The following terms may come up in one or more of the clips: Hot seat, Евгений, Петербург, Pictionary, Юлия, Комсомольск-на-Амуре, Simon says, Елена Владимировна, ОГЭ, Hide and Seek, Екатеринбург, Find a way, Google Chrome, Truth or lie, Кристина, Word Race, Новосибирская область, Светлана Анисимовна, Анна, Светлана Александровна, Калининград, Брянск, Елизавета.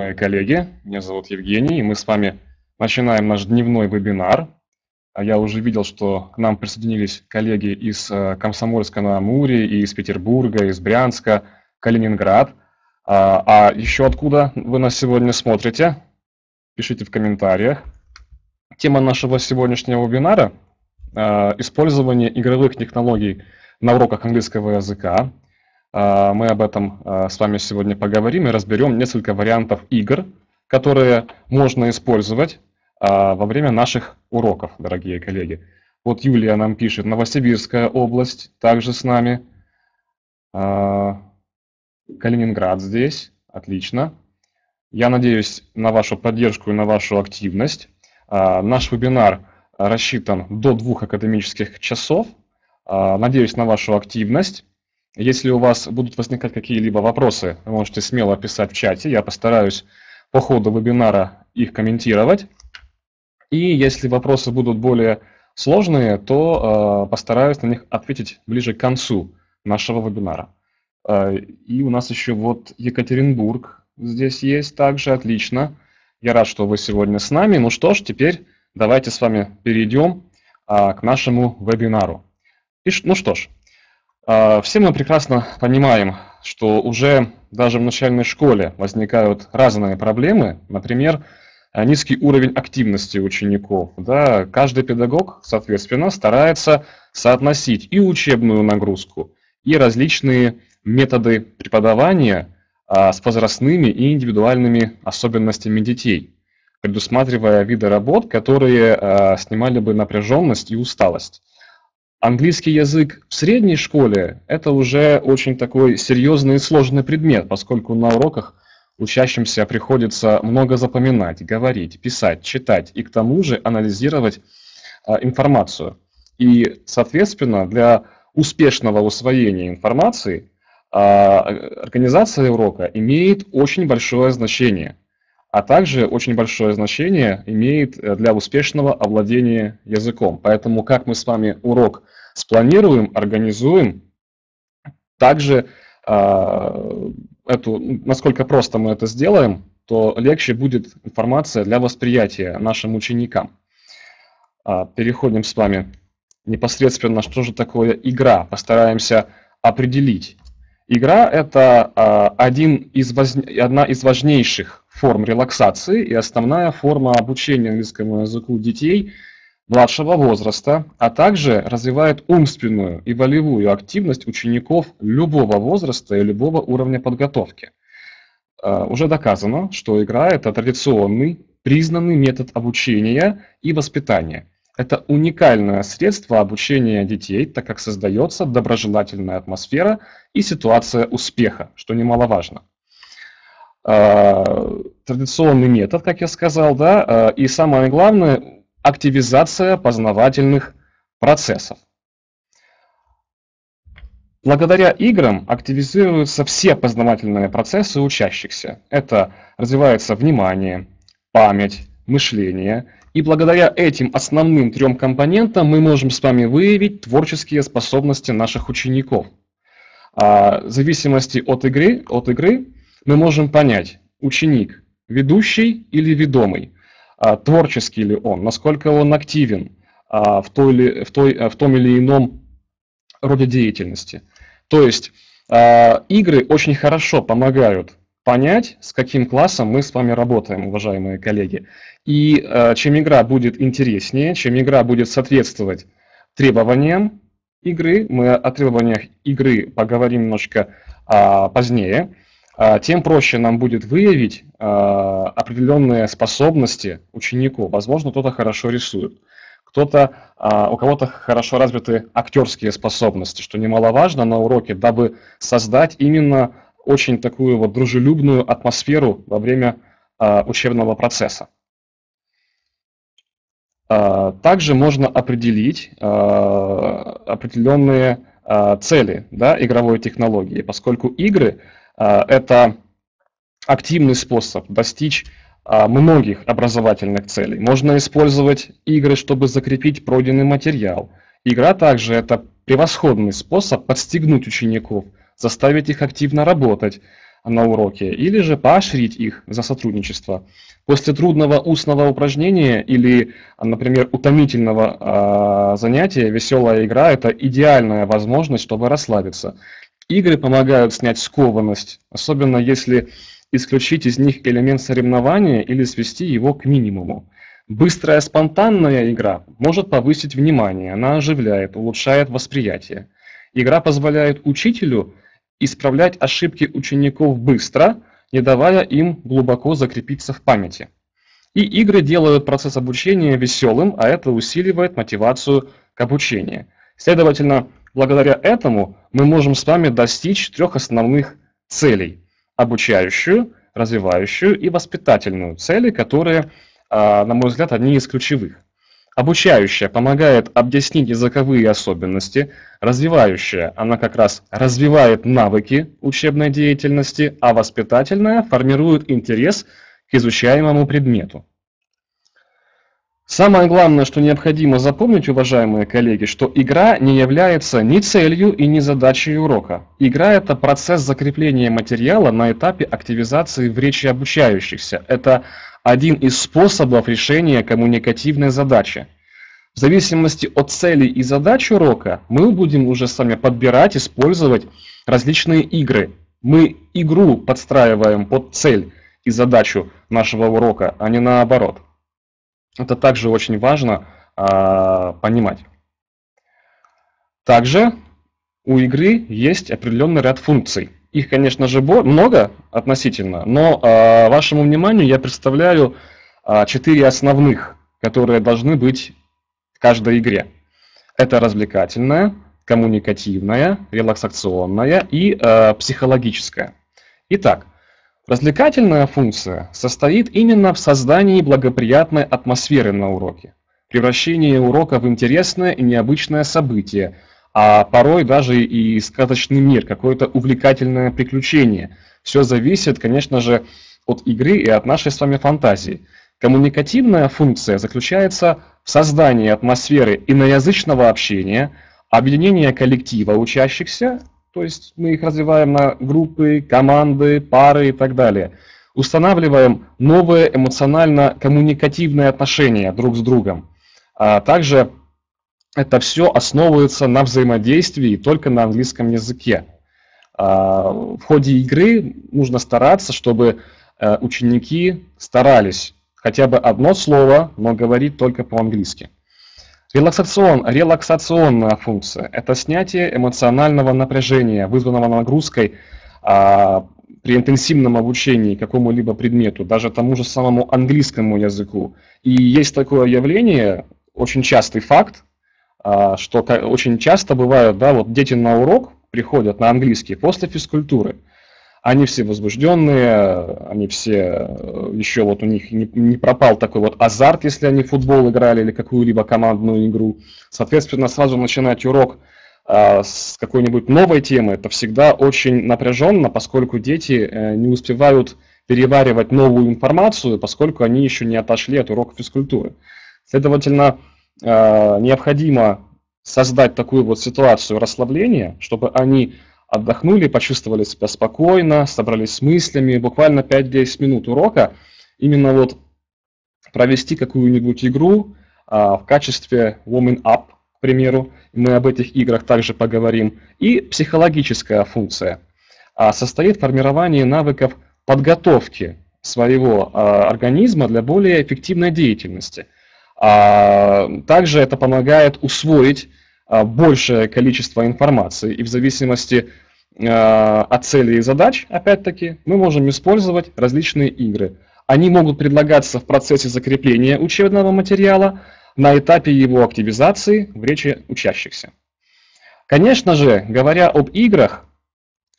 мои коллеги. Меня зовут Евгений, и мы с вами начинаем наш дневной вебинар. Я уже видел, что к нам присоединились коллеги из Комсомольска-на-Амуре, из Петербурга, из Брянска, Калининград. А еще откуда вы нас сегодня смотрите? Пишите в комментариях. Тема нашего сегодняшнего вебинара – использование игровых технологий на уроках английского языка. Мы об этом с вами сегодня поговорим и разберем несколько вариантов игр, которые можно использовать во время наших уроков, дорогие коллеги. Вот Юлия нам пишет, Новосибирская область также с нами, Калининград здесь, отлично. Я надеюсь на вашу поддержку и на вашу активность. Наш вебинар рассчитан до 2 академических часов. Надеюсь на вашу активность. Если у вас будут возникать какие-либо вопросы, вы можете смело писать в чате. Я постараюсь по ходу вебинара их комментировать. И если вопросы будут более сложные, то постараюсь на них ответить ближе к концу нашего вебинара. И у нас еще вот Екатеринбург здесь есть также, отлично. Я рад, что вы сегодня с нами. Ну что ж, теперь давайте с вами перейдем к нашему вебинару. И, ну что ж. Все мы прекрасно понимаем, что уже даже в начальной школе возникают разные проблемы, например, низкий уровень активности учеников. Да? Каждый педагог, соответственно, старается соотносить и учебную нагрузку, и различные методы преподавания с возрастными и индивидуальными особенностями детей, предусматривая виды работ, которые снимали бы напряженность и усталость. Английский язык в средней школе – это уже очень такой серьезный и сложный предмет, поскольку на уроках учащимся приходится много запоминать, говорить, писать, читать и к тому же анализировать информацию. И, соответственно, для успешного усвоения информации организация урока имеет очень большое значение, а также очень большое значение имеет для успешного овладения языком. Поэтому как мы с вами урок спланируем, организуем, также насколько просто мы это сделаем, то легче будет информация для восприятия нашим ученикам. Переходим с вами непосредственно, что же такое игра, постараемся определить. Игра – это одна из важнейших форм релаксации и основная форма обучения английскому языку детей младшего возраста, а также развивает умственную и волевую активность учеников любого возраста и любого уровня подготовки. Уже доказано, что игра – это традиционный, признанный метод обучения и воспитания. Это уникальное средство обучения детей, так как создается доброжелательная атмосфера и ситуация успеха, что немаловажно. Традиционный метод, как я сказал, да, и самое главное, активизация познавательных процессов. Благодаря играм активизируются все познавательные процессы учащихся. Это развивается внимание, память, мышление. И благодаря этим основным 3 компонентам мы можем с вами выявить творческие способности наших учеников. В зависимости от игры мы можем понять, ученик ведущий или ведомый, творческий ли он, насколько он активен в том или ином роде деятельности. То есть игры очень хорошо помогают понять, с каким классом мы с вами работаем, уважаемые коллеги. И чем игра будет интереснее, чем игра будет соответствовать требованиям игры, мы о требованиях игры поговорим немножко позднее, тем проще нам будет выявить определенные способности учеников. Возможно, кто-то хорошо рисует, у кого-то хорошо развиты актерские способности, что немаловажно на уроке, дабы создать именно очень такую вот дружелюбную атмосферу во время учебного процесса. Также можно определить определенные цели, да, игровой технологии, поскольку игры это активный способ достичь многих образовательных целей. Можно использовать игры, чтобы закрепить пройденный материал. Игра также это превосходный способ подстегнуть учеников, заставить их активно работать, на уроке, или же поощрить их за сотрудничество. После трудного устного упражнения или, например, утомительного занятия веселая игра – это идеальная возможность, чтобы расслабиться. Игры помогают снять скованность, особенно если исключить из них элемент соревнования или свести его к минимуму. Быстрая спонтанная игра может повысить внимание, она оживляет, улучшает восприятие. Игра позволяет учителю исправлять ошибки учеников быстро, не давая им глубоко закрепиться в памяти. И игры делают процесс обучения веселым, а это усиливает мотивацию к обучению. Следовательно, благодаря этому мы можем с вами достичь трех основных целей – обучающую, развивающую и воспитательную, цели, которые, на мой взгляд, одни из ключевых. Обучающая помогает объяснить языковые особенности, развивающая, она как раз развивает навыки учебной деятельности, а воспитательная формирует интерес к изучаемому предмету. Самое главное, что необходимо запомнить, уважаемые коллеги, что игра не является ни целью и ни задачей урока. Игра – это процесс закрепления материала на этапе активизации в речи обучающихся. Это один из способов решения коммуникативной задачи. В зависимости от цели и задач урока мы будем уже сами подбирать, использовать различные игры. Мы игру подстраиваем под цель и задачу нашего урока, а не наоборот. Это также очень важно понимать. Также у игры есть определенный ряд функций. Их, конечно же, много относительно, но вашему вниманию я представляю 4 основных, которые должны быть в каждой игре. Это развлекательная, коммуникативная, релаксационная и психологическая. Итак, развлекательная функция состоит именно в создании благоприятной атмосферы на уроке, превращении урока в интересное и необычное событие, а порой даже и сказочный мир, какое-то увлекательное приключение. Все зависит, конечно же, от игры и от нашей с вами фантазии. Коммуникативная функция заключается в создании атмосферы иноязычного общения, объединения коллектива учащихся. То есть мы их развиваем на группы, команды, пары и так далее. Устанавливаем новые эмоционально-коммуникативные отношения друг с другом. А также это все основывается на взаимодействии только на английском языке. В ходе игры нужно стараться, чтобы ученики старались хотя бы одно слово, но говорить только по-английски. Релаксационная функция – это снятие эмоционального напряжения, вызванного нагрузкой при интенсивном обучении какому-либо предмету, даже тому же самому английскому языку. И есть такое явление, очень частый факт, что очень часто бывает, да, вот дети на урок приходят на английский после физкультуры. Они все возбужденные, они все, еще вот у них не пропал такой вот азарт, если они в футбол играли или какую-либо командную игру. Соответственно, сразу начинать урок с какой-нибудь новой темы, это всегда очень напряженно, поскольку дети не успевают переваривать новую информацию, поскольку они еще не отошли от урока физкультуры. Следовательно, необходимо создать такую вот ситуацию расслабления, чтобы они отдохнули, почувствовали себя спокойно, собрались с мыслями, буквально 5-10 минут урока, именно вот провести какую-нибудь игру в качестве warming up, к примеру, мы об этих играх также поговорим, и психологическая функция состоит в формировании навыков подготовки своего организма для более эффективной деятельности. Также это помогает усвоить большее количество информации, и в зависимости от цели и задач, опять-таки, мы можем использовать различные игры. Они могут предлагаться в процессе закрепления учебного материала, на этапе его активизации в речи учащихся. Конечно же, говоря об играх,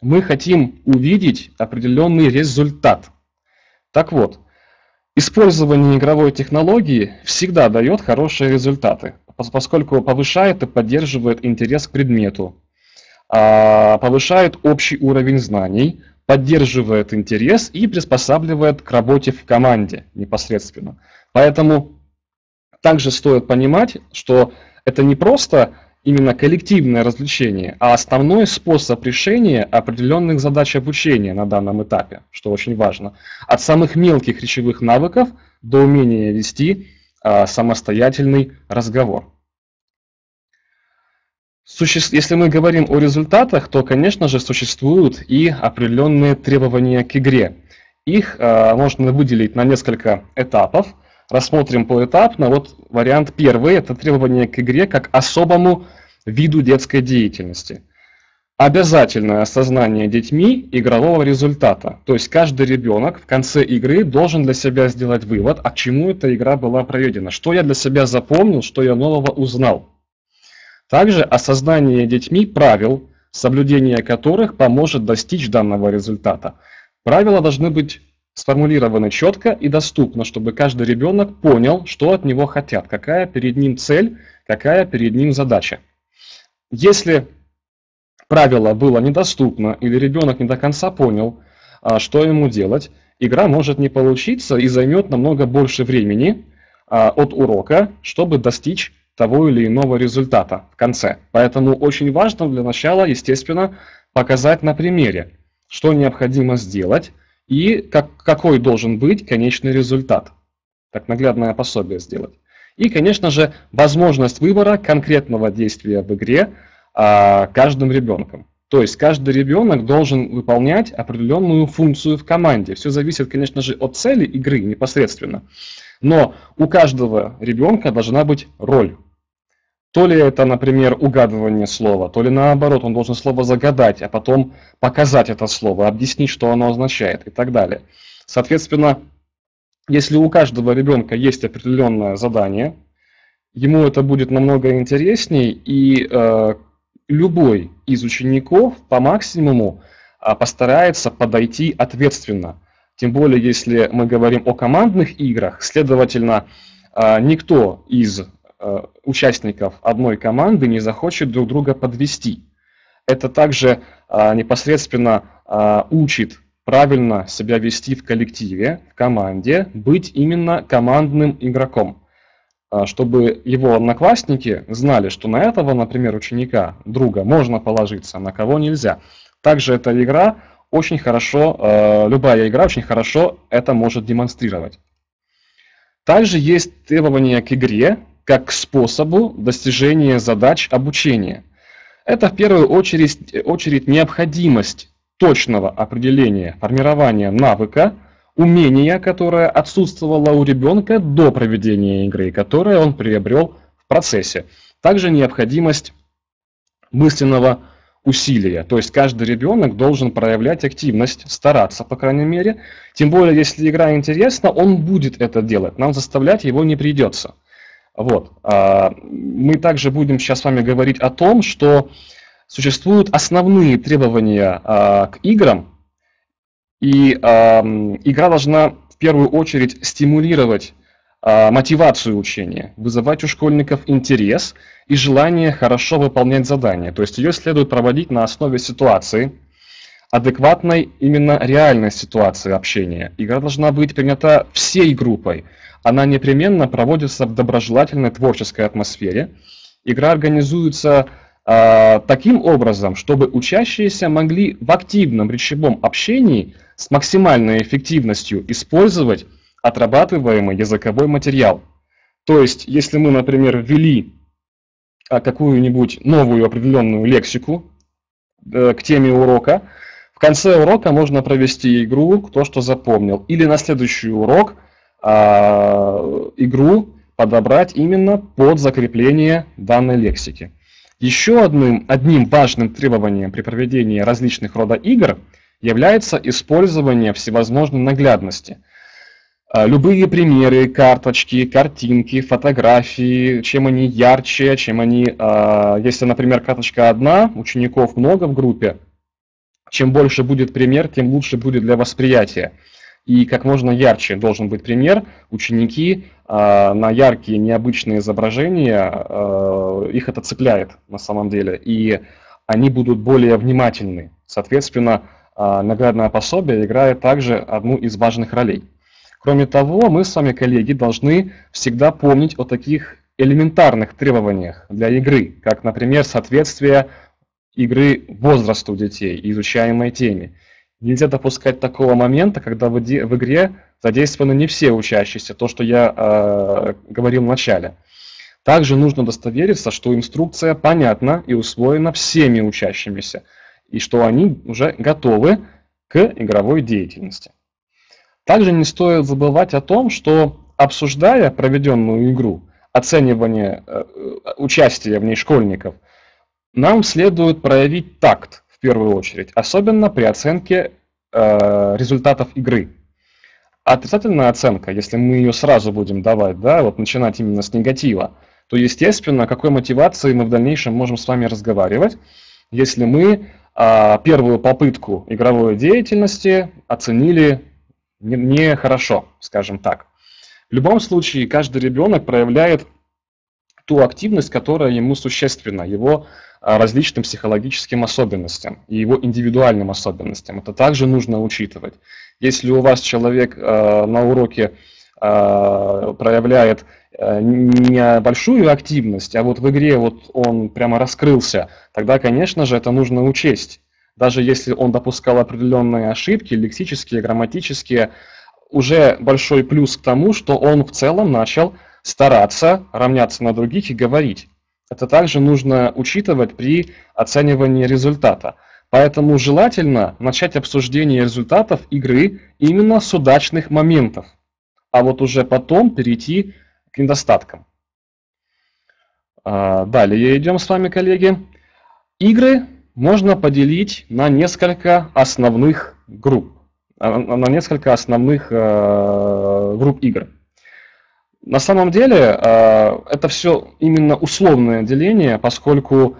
мы хотим увидеть определенный результат. Так вот, использование игровой технологии всегда дает хорошие результаты, поскольку повышает и поддерживает интерес к предмету, повышает общий уровень знаний, поддерживает интерес и приспосабливает к работе в команде непосредственно. Поэтому также стоит понимать, что это не просто именно коллективное развлечение, а основной способ решения определенных задач обучения на данном этапе, что очень важно. От самых мелких речевых навыков до умения вести самостоятельный разговор. Если мы говорим о результатах, то, конечно же, существуют и определенные требования к игре. Их можно выделить на несколько этапов. Рассмотрим поэтапно. Вот вариант первый – это требование к игре как особому виду детской деятельности. Обязательное осознание детьми игрового результата. То есть каждый ребенок в конце игры должен для себя сделать вывод, а к чему эта игра была проведена, что я для себя запомнил, что я нового узнал. Также осознание детьми правил, соблюдение которых поможет достичь данного результата. Правила должны быть сформулированы четко и доступно, чтобы каждый ребенок понял, что от него хотят, какая перед ним цель, какая перед ним задача. Если правило было недоступно или ребенок не до конца понял, что ему делать, игра может не получиться и займет намного больше времени от урока, чтобы достичь того или иного результата в конце. Поэтому очень важно для начала, естественно, показать на примере, что необходимо сделать и какой должен быть конечный результат. Так наглядное пособие сделать. И, конечно же, возможность выбора конкретного действия в игре каждым ребенком. То есть каждый ребенок должен выполнять определенную функцию в команде. Все зависит, конечно же, от цели игры непосредственно. Но у каждого ребенка должна быть роль. То ли это, например, угадывание слова, то ли наоборот, он должен слово загадать, а потом показать это слово, объяснить, что оно означает и так далее. Соответственно, если у каждого ребенка есть определенное задание, ему это будет намного интересней, и любой из учеников по максимуму постарается подойти ответственно. Тем более, если мы говорим о командных играх, следовательно, никто из участников одной команды не захочет друг друга подвести. Это также непосредственно учит правильно себя вести в коллективе, в команде, быть именно командным игроком, чтобы его одноклассники знали, что на этого, например, ученика, друга можно положиться, на кого нельзя. Также эта игра очень хорошо, любая игра очень хорошо это может демонстрировать. Также есть требования к игре, как к способу достижения задач обучения. Это в первую очередь необходимость точного определения, формирования навыка, умения, которое отсутствовало у ребенка до проведения игры, которое он приобрел в процессе. Также необходимость мысленного усилия, то есть каждый ребенок должен проявлять активность, стараться, по крайней мере. Тем более, если игра интересна, он будет это делать, нам заставлять его не придется. Вот. Мы также будем сейчас с вами говорить о том, что существуют основные требования к играм, и игра должна в первую очередь стимулировать мотивацию учения, вызывать у школьников интерес и желание хорошо выполнять задания. То есть ее следует проводить на основе ситуации, адекватной именно реальной ситуации общения. Игра должна быть принята всей группой. Она непременно проводится в доброжелательной творческой атмосфере. Игра организуется таким образом, чтобы учащиеся могли в активном речевом общении с максимальной эффективностью использовать отрабатываемый языковой материал. То есть, если мы, например, ввели какую-нибудь новую определенную лексику к теме урока, в конце урока можно провести игру «Кто что запомнил» или на следующий урок игру подобрать именно под закрепление данной лексики. Еще одним важным требованием при проведении различных рода игр является использование всевозможной наглядности. Любые примеры, карточки, картинки, фотографии, чем они ярче, чем они... Если, например, карточка одна, учеников много в группе, чем больше будет пример, тем лучше будет для восприятия. И как можно ярче должен быть пример. Ученики на яркие, необычные изображения, их это цепляет на самом деле, и они будут более внимательны. Соответственно, наглядное пособие играет также одну из важных ролей. Кроме того, мы с вами, коллеги, должны всегда помнить о таких элементарных требованиях для игры, как, например, соответствие игры возрасту детей и изучаемой теме. Нельзя допускать такого момента, когда в игре задействованы не все учащиеся, то, что я говорил в начале. Также нужно удостовериться, что инструкция понятна и усвоена всеми учащимися, и что они уже готовы к игровой деятельности. Также не стоит забывать о том, что, обсуждая проведенную игру, оценивание участия в ней школьников, нам следует проявить такт в первую очередь, особенно при оценке результатов игры. Отрицательная оценка, если мы ее сразу будем давать, да, вот начинать именно с негатива, то, естественно, о какой мотивации мы в дальнейшем можем с вами разговаривать, если мы первую попытку игровой деятельности оценили нехорошо, скажем так. В любом случае, каждый ребенок проявляет ту активность, которая ему существенна, его различным психологическим особенностям и его индивидуальным особенностям. Это также нужно учитывать. Если у вас человек на уроке проявляет не большую активность, а вот в игре вот он прямо раскрылся, тогда, конечно же, это нужно учесть. Даже если он допускал определенные ошибки, лексические, грамматические, уже большой плюс к тому, что он в целом начал стараться равняться на других и говорить. Это также нужно учитывать при оценивании результата. Поэтому желательно начать обсуждение результатов игры именно с удачных моментов, а вот уже потом перейти к недостаткам. Далее идем с вами, коллеги. Игры можно поделить на несколько основных групп, игр. На самом деле это все именно условное деление, поскольку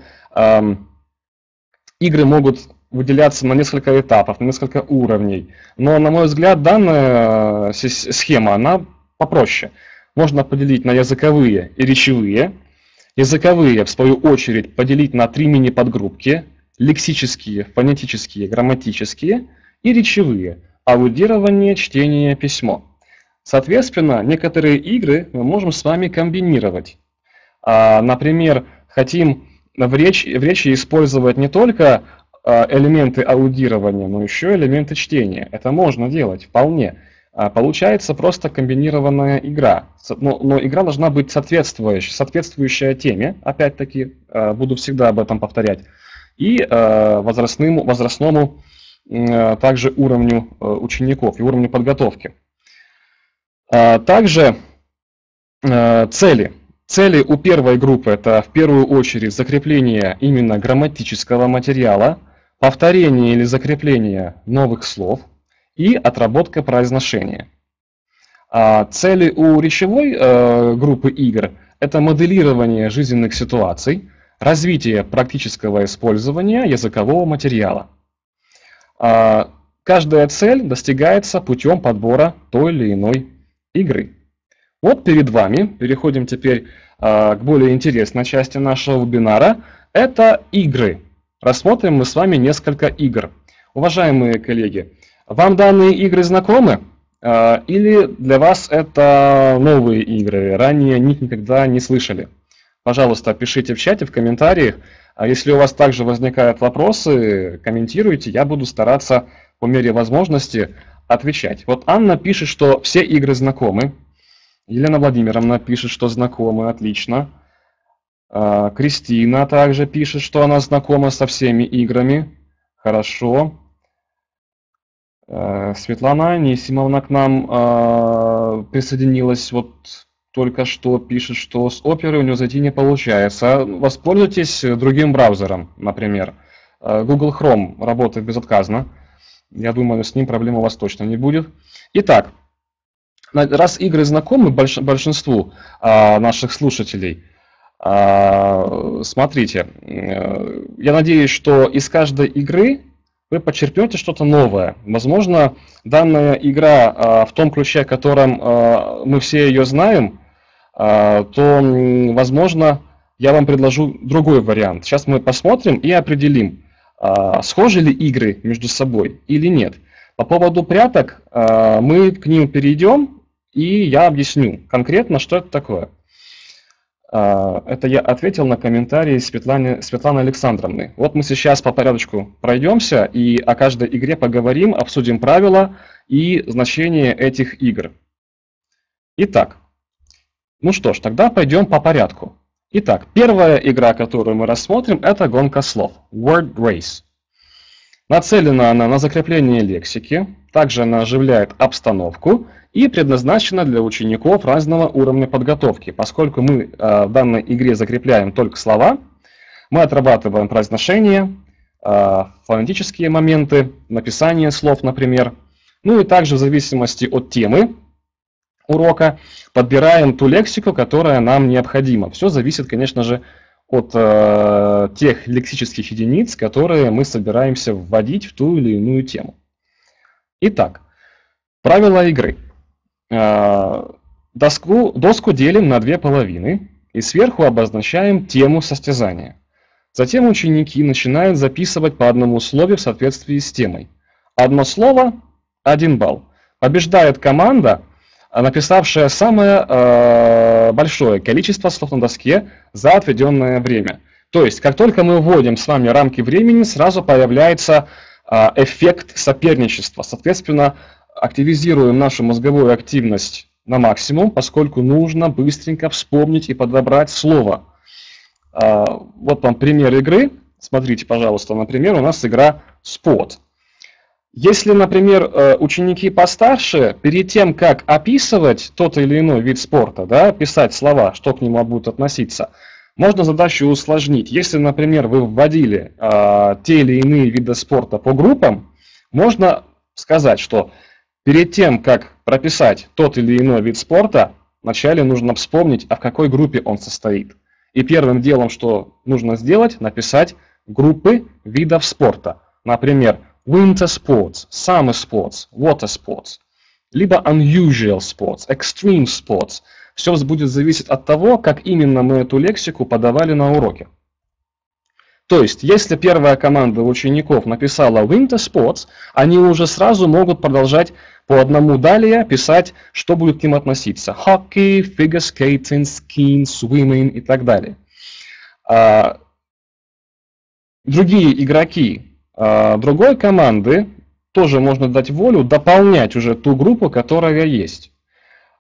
игры могут выделяться на несколько этапов, на несколько уровней. Но, на мой взгляд, данная схема, она попроще. Можно поделить на языковые и речевые. Языковые, в свою очередь, поделить на 3 мини-подгруппки. Лексические, фонетические, грамматические и речевые. Аудирование, чтение, письмо. Соответственно, некоторые игры мы можем с вами комбинировать. Например, хотим в речи использовать не только элементы аудирования, но еще элементы чтения. Это можно делать вполне. Получается просто комбинированная игра. Но игра должна быть соответствующая теме, опять-таки, буду всегда об этом повторять, и возрастному также уровню учеников и уровню подготовки. Также цели. Цели у первой группы – это в первую очередь закрепление именно грамматического материала, повторение или закрепление новых слов и отработка произношения. Цели у речевой группы игр – это моделирование жизненных ситуаций, развитие практического использования языкового материала. Каждая цель достигается путем подбора той или иной игры. Вот перед вами, переходим теперь к более интересной части нашего вебинара, это игры. Рассмотрим мы с вами несколько игр. Уважаемые коллеги, вам данные игры знакомы? Или для вас это новые игры, ранее о них никогда не слышали? Пожалуйста, пишите в чате, в комментариях. Если у вас также возникают вопросы, комментируйте, я буду стараться по мере возможности отвечать. Вот Анна пишет, что все игры знакомы. Елена Владимировна пишет, что знакомы, отлично. Кристина также пишет, что она знакома со всеми играми. Хорошо. Светлана Анисимовна к нам присоединилась вот только что, пишет, что с оперы у нее зайти не получается. Воспользуйтесь другим браузером, например. Google Chrome работает безотказно. Я думаю, с ним проблем у вас точно не будет. Итак. Раз игры знакомы большинству наших слушателей, смотрите, я надеюсь, что из каждой игры вы почерпнете что-то новое. Возможно, данная игра в том ключе, о котором мы все ее знаем, то, возможно, я вам предложу другой вариант. Сейчас мы посмотрим и определим, схожи ли игры между собой или нет. По поводу пряток мы к ним перейдем, и я объясню конкретно, что это такое. Это я ответил на комментарии Светланы Александровны. Вот мы сейчас по порядочку пройдемся и о каждой игре поговорим, обсудим правила и значение этих игр. Итак, ну что ж, тогда пойдем по порядку. Итак, первая игра, которую мы рассмотрим, это гонка слов, Word Race. Нацелена она на закрепление лексики, также она оживляет обстановку и предназначена для учеников разного уровня подготовки. Поскольку мы в данной игре закрепляем только слова, мы отрабатываем произношение, фонетические моменты, написание слов, например. Ну и также в зависимости от темы урока подбираем ту лексику, которая нам необходима. Все зависит, конечно же, от тех лексических единиц, которые мы собираемся вводить в ту или иную тему. Итак, правила игры. Доску делим на две половины и сверху обозначаем тему состязания. Затем ученики начинают записывать по одному слову в соответствии с темой. Одно слово – 1 балл. Побеждает команда, написавшая самое большое количество слов на доске за отведенное время. То есть, как только мы вводим с вами рамки времени, сразу появляется эффект соперничества. Соответственно, активизируем нашу мозговую активность на максимум, поскольку нужно быстренько вспомнить и подобрать слово. Вот вам пример игры. Смотрите, пожалуйста, например, у нас игра «Спот». Если, например, ученики постарше, перед тем, как описывать тот или иной вид спорта, да, писать слова, что к нему будут относиться, можно задачу усложнить. Если, например, вы вводили те или иные виды спорта по группам, можно сказать, что перед тем, как прописать тот или иной вид спорта, вначале нужно вспомнить, а в какой группе он состоит. И первым делом, что нужно сделать, написать группы видов спорта. Например, winter sports, summer sports, water sports, либо unusual sports, extreme sports. Все будет зависеть от того, как именно мы эту лексику подавали на уроке. То есть, если первая команда учеников написала winter sports, они уже сразу могут продолжать по одному далее писать, что будет к ним относиться. Hockey, figure skating, skiing, swimming и так далее. Другие игроки другой команды тоже можно дать волю дополнять уже ту группу, которая есть.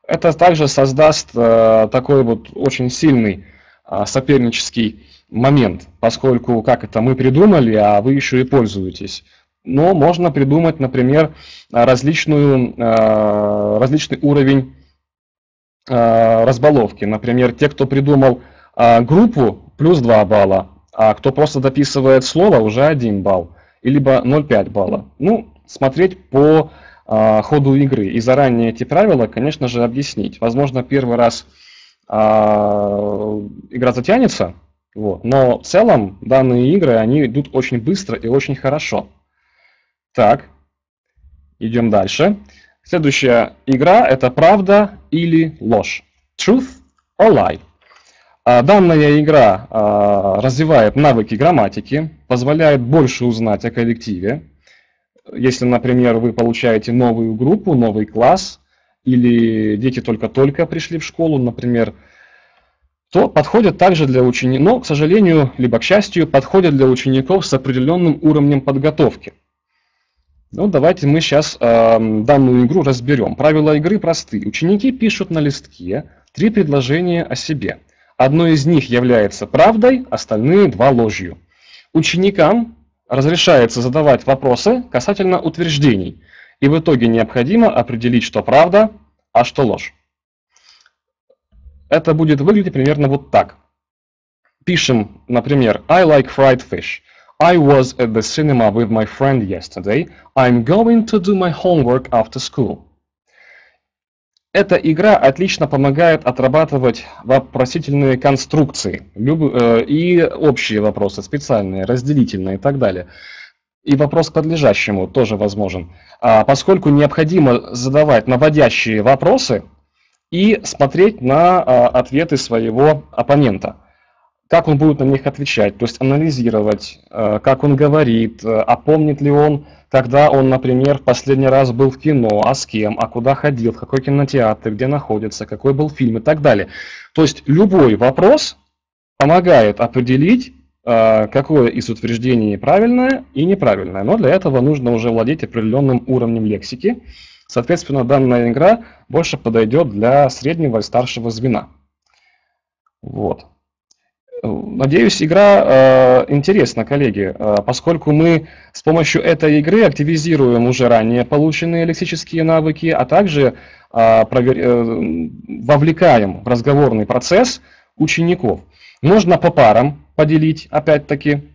Это также создаст такой вот очень сильный сопернический момент, поскольку как это мы придумали, а вы еще и пользуетесь. Но можно придумать, например, различный уровень разболовки. Например, те, кто придумал группу, плюс 2 балла, а кто просто дописывает слово, уже 1 балл. И либо 0,5 балла. Ну, смотреть по ходу игры и заранее эти правила, конечно же, объяснить. Возможно, первый раз игра затянется, вот, но в целом данные игры, они идут очень быстро и очень хорошо. Так, идем дальше. Следующая игра – это «Правда или ложь». Truth or lie. Данная игра развивает навыки грамматики, позволяет больше узнать о коллективе. Если, например, вы получаете новую группу, новый класс, или дети только-только пришли в школу, например, то подходят также для учеников, но, к сожалению, либо к счастью, подходят для учеников с определенным уровнем подготовки. Ну, давайте мы сейчас данную игру разберем. Правила игры просты. Ученики пишут на листке 3 предложения о себе. Одно из них является правдой, остальные 2 ложью. Ученикам разрешается задавать вопросы касательно утверждений, и в итоге необходимо определить, что правда, а что ложь. Это будет выглядеть примерно вот так. Пишем, например, I like fried fish. I was at the cinema with my friend yesterday. I'm going to do my homework after school. Эта игра отлично помогает отрабатывать вопросительные конструкции и общие вопросы, специальные, разделительные и так далее. И вопрос к подлежащему тоже возможен, поскольку необходимо задавать наводящие вопросы и смотреть на ответы своего оппонента. как он будет на них отвечать, то есть анализировать, как он говорит, а помнит ли он, когда он, например, в последний раз был в кино, а с кем, а куда ходил, в какой кинотеатр, где находится, какой был фильм и так далее. То есть любой вопрос помогает определить, какое из утверждений правильное и неправильное, но для этого нужно уже владеть определенным уровнем лексики. Соответственно, данная игра больше подойдет для среднего и старшего звена. Вот. Надеюсь, игра интересна, коллеги, поскольку мы с помощью этой игры активизируем уже ранее полученные лексические навыки, а также вовлекаем в разговорный процесс учеников. Можно по парам поделить, опять-таки,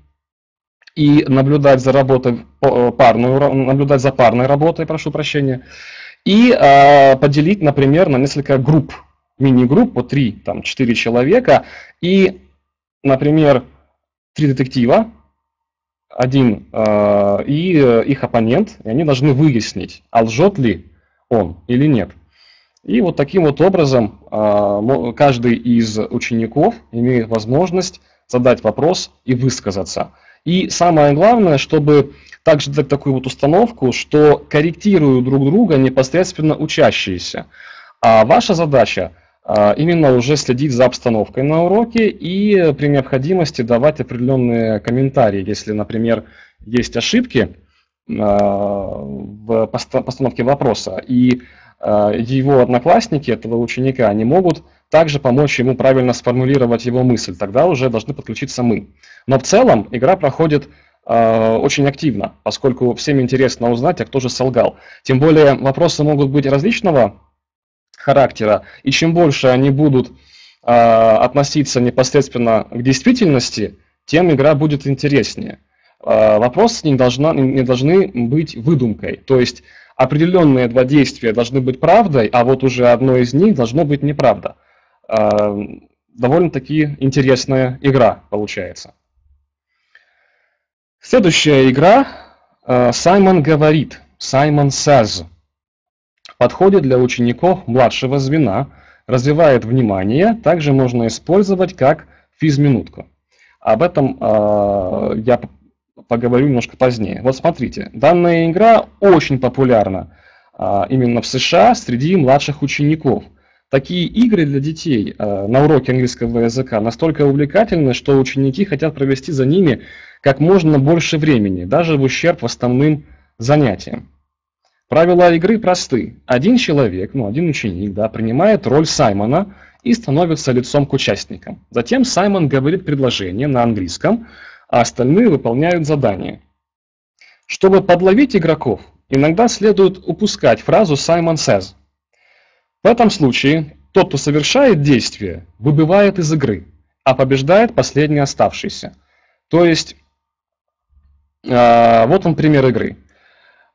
и наблюдать за работой парной работой, прошу прощения, и поделить, например, на несколько групп, мини-групп, по 3-4 человека, и, например, 3 детектива, один и их оппонент, и они должны выяснить, а лжет ли он или нет. И вот таким вот образом каждый из учеников имеет возможность задать вопрос и высказаться. И самое главное, чтобы также дать такую вот установку, что корректируют друг друга непосредственно учащиеся. А ваша задача именно уже следить за обстановкой на уроке и при необходимости давать определенные комментарии. Если, например, есть ошибки в постановке вопроса, и его одноклассники, этого ученика, они могут также помочь ему правильно сформулировать его мысль, тогда уже должны подключиться мы. Но в целом игра проходит очень активно, поскольку всем интересно узнать, а кто же солгал. Тем более вопросы могут быть различного характера, и чем больше они будут относиться непосредственно к действительности, тем игра будет интереснее. Вопросы не должны быть выдумкой, то есть определенные два действия должны быть правдой, а вот уже одно из них должно быть неправда. Довольно-таки интересная игра получается. Следующая игра «Саймон говорит», «Simon says». Подходит для учеников младшего звена, развивает внимание, также можно использовать как физминутку. Об этом я поговорю немножко позднее. Вот смотрите, данная игра очень популярна именно в США среди младших учеников. Такие игры для детей на уроке английского языка настолько увлекательны, что ученики хотят провести за ними как можно больше времени, даже в ущерб основным занятиям. Правила игры просты. Один человек, один ученик, принимает роль Саймона и становится лицом к участникам. Затем Саймон говорит предложение на английском, а остальные выполняют задания. Чтобы подловить игроков, иногда следует упускать фразу «Simon says». В этом случае тот, кто совершает действие, выбывает из игры, а побеждает последний оставшийся. То есть, вот он пример игры.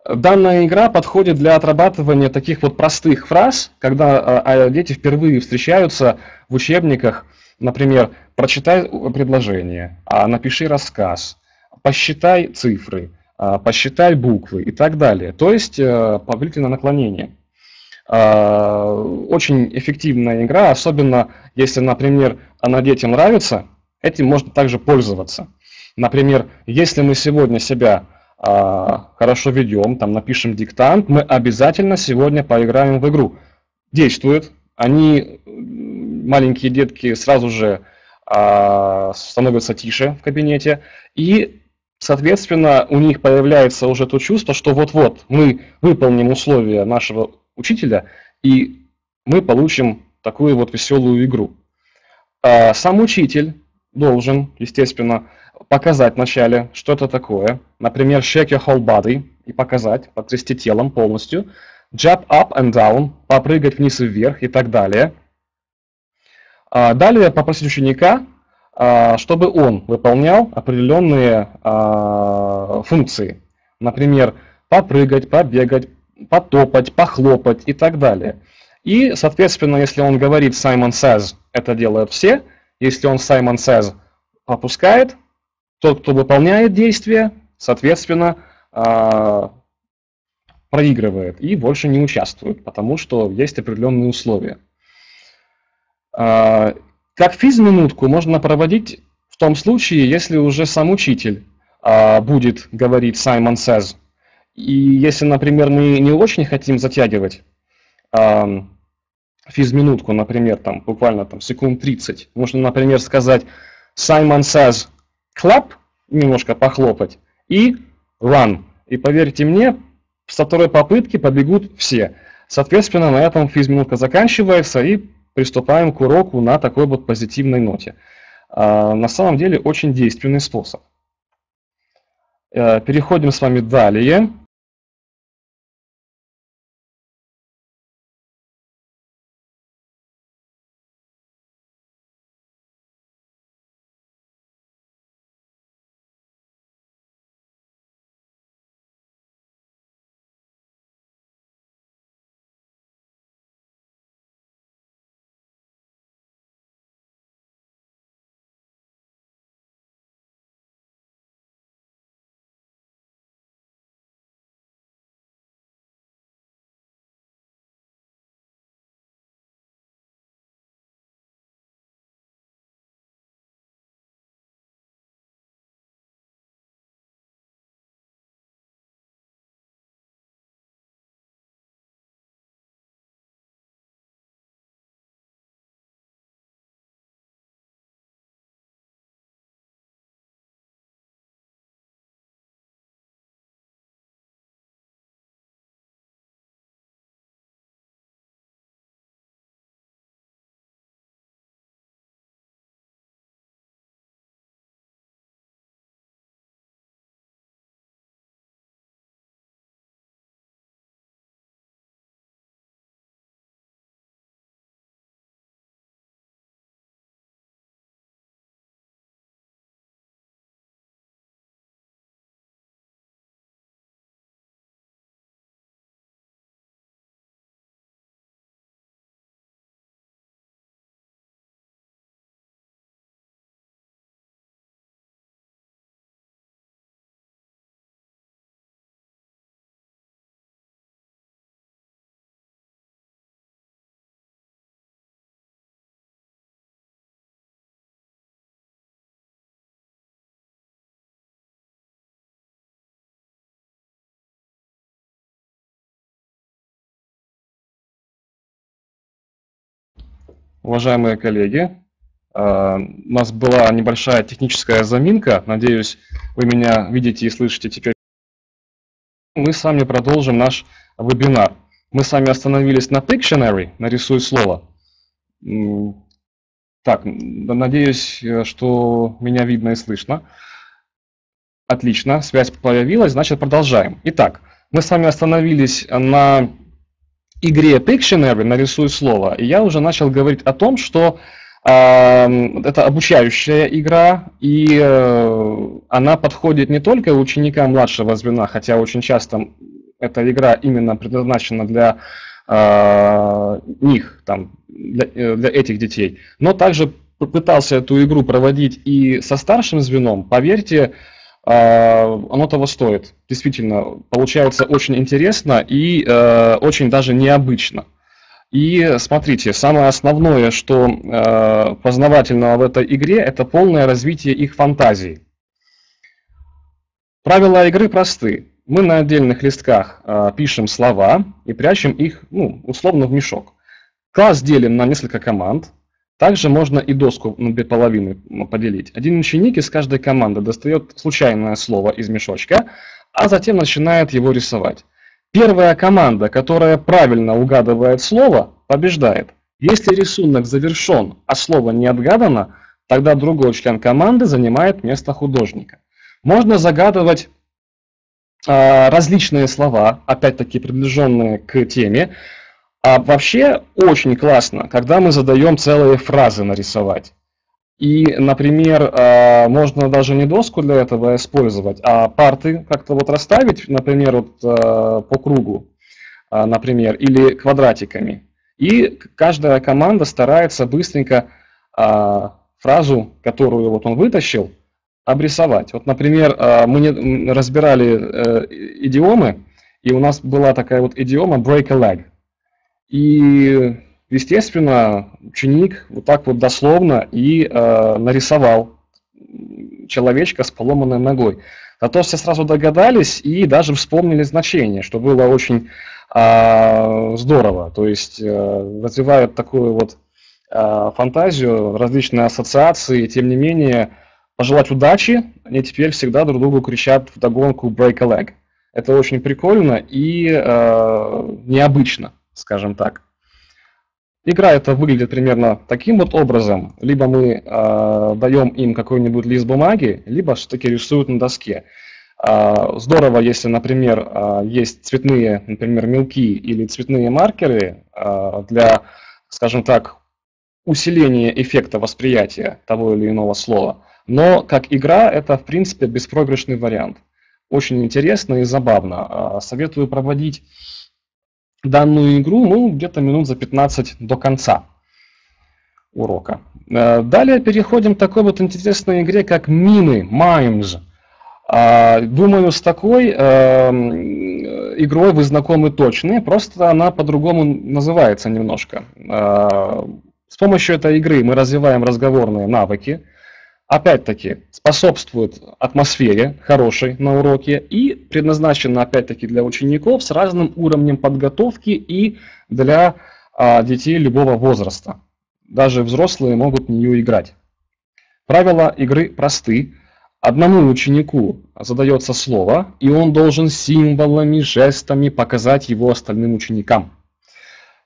Данная игра подходит для отрабатывания таких вот простых фраз, когда дети впервые встречаются в учебниках. Например, прочитай предложение, напиши рассказ, посчитай цифры, посчитай буквы и так далее. То есть повелительное наклонение. Очень эффективная игра, особенно если, например, она детям нравится, этим можно также пользоваться. Например, если мы сегодня себя хорошо ведем, напишем диктант, мы обязательно сегодня поиграем в игру. Действует, они... Маленькие детки сразу же становятся тише в кабинете, и, соответственно, у них появляется уже то чувство, что вот-вот мы выполним условия нашего учителя, и мы получим такую вот веселую игру. Сам учитель должен, естественно, показать вначале, что это такое. Например, shake your whole body, и показать, потрясти телом полностью, jump up and down, попрыгать вниз и вверх и так далее. Далее попросить ученика, чтобы он выполнял определенные функции. Например, попрыгать, побегать, потопать, похлопать и так далее. И, соответственно, если он говорит «Simon says», это делают все. Если он «Simon says» пропускает, тот, кто выполняет действие, соответственно, проигрывает и больше не участвует, потому что есть определенные условия. Как физминутку можно проводить том случае, если уже сам учитель будет говорить Simon says. И если, например, мы не очень хотим затягивать физминутку, например, там, буквально там, секунд 30, можно, например, сказать Simon says clap, немножко похлопать, и run. И поверьте мне, со второй попытки побегут все. Соответственно, на этом физминутка заканчивается, и приступаем к уроку на такой вот позитивной ноте. На самом деле, очень действенный способ. Переходим с вами далее. Уважаемые коллеги, у нас была небольшая техническая заминка. Надеюсь, вы меня видите и слышите теперь. Мы с вами продолжим наш вебинар. Мы с вами остановились на Pictionary, нарисуй слово. Так, надеюсь, что меня видно и слышно. Отлично, связь появилась, значит продолжаем. Итак, мы с вами остановились на игре Pictionary «Нарисуй слово», и я уже начал говорить о том, что это обучающая игра, и она подходит не только ученикам младшего звена, хотя очень часто эта игра именно предназначена для них, там, для этих детей, но также пытался эту игру проводить и со старшим звеном. Поверьте, оно того стоит. Действительно, получается очень интересно и очень даже необычно. И смотрите, самое основное, что познавательного в этой игре, это полное развитие их фантазии. Правила игры просты. Мы на отдельных листках пишем слова и прячем их, ну, условно, в мешок. Класс делим на несколько команд. Также можно и доску на две половины поделить. Один ученик из каждой команды достает случайное слово из мешочка, а затем начинает его рисовать. Первая команда, которая правильно угадывает слово, побеждает. Если рисунок завершен, а слово не отгадано, тогда другой член команды занимает место художника. Можно загадывать различные слова, опять-таки приближенные к теме. А вообще очень классно, когда мы задаем целые фразы нарисовать. И, например, можно даже не доску для этого использовать, а парты как-то вот расставить, например, вот по кругу, например, или квадратиками. И каждая команда старается быстренько фразу, которую вот он вытащил, обрисовать. Вот, например, мы разбирали идиомы, и у нас была такая вот идиома «break a leg». И, естественно, ученик вот так вот дословно и нарисовал человечка с поломанной ногой. Зато все сразу догадались и даже вспомнили значение, что было очень здорово. То есть развивают такую вот фантазию, различные ассоциации, тем не менее, пожелать удачи, они теперь всегда друг другу кричат вдогонку break a leg. Это очень прикольно и необычно, скажем так. Игра эта выглядит примерно таким вот образом. Либо мы даем им какой-нибудь лист бумаги, либо все-таки рисуют на доске. Здорово, если, например, есть цветные, например, мелки или цветные маркеры для, скажем так, усиления эффекта восприятия того или иного слова. Но как игра это, в принципе, беспроигрышный вариант. Очень интересно и забавно. Советую проводить данную игру, ну, где-то минут за 15 до конца урока. Далее переходим к такой вот интересной игре, как Mimes. Думаю, с такой игрой вы знакомы точно, просто она по-другому называется немножко. С помощью этой игры мы развиваем разговорные навыки, опять-таки способствует атмосфере хорошей на уроке и предназначена опять-таки для учеников с разным уровнем подготовки и для детей любого возраста. Даже взрослые могут в нее играть. Правила игры просты. Одному ученику задается слово, и он должен символами, жестами показать его остальным ученикам.